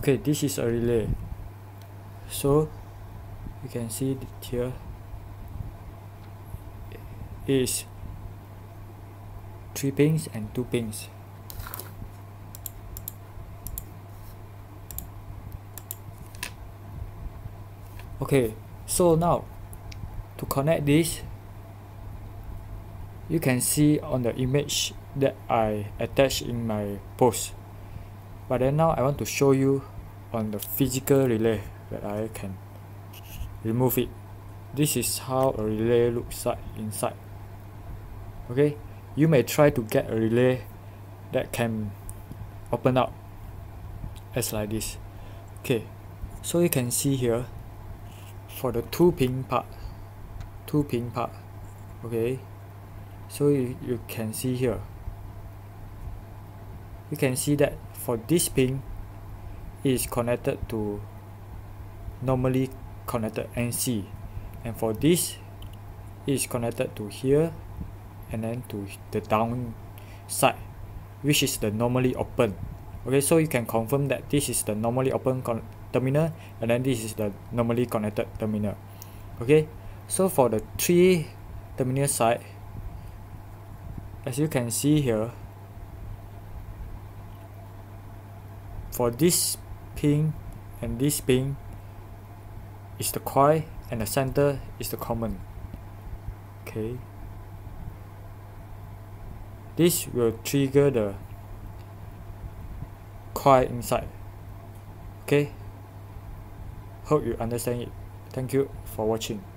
Okay, this is a relay, so you can see that here is 3 pins and 2 pins. Okay, so now to connect this, you can see on the image that I attached in my post, but then now I want to show you on the physical relay that I can remove it. This is how a relay looks like inside. Okay, you may try to get a relay that can open up as like this. Okay, so you can see here for the two pin part, okay, so you can see here, you can see that for this pin is connected to normally connected NC, and for this is connected to here and then to the down side, which is the normally open. Okay, so you can confirm that this is the normally open terminal and then this is the normally connected terminal. Okay, so for the 3 terminal side, as you can see here, for this pin and this pin is the coil and the center is the common. Okay, this will trigger the coil inside. Okay, hope you understand it. Thank you for watching.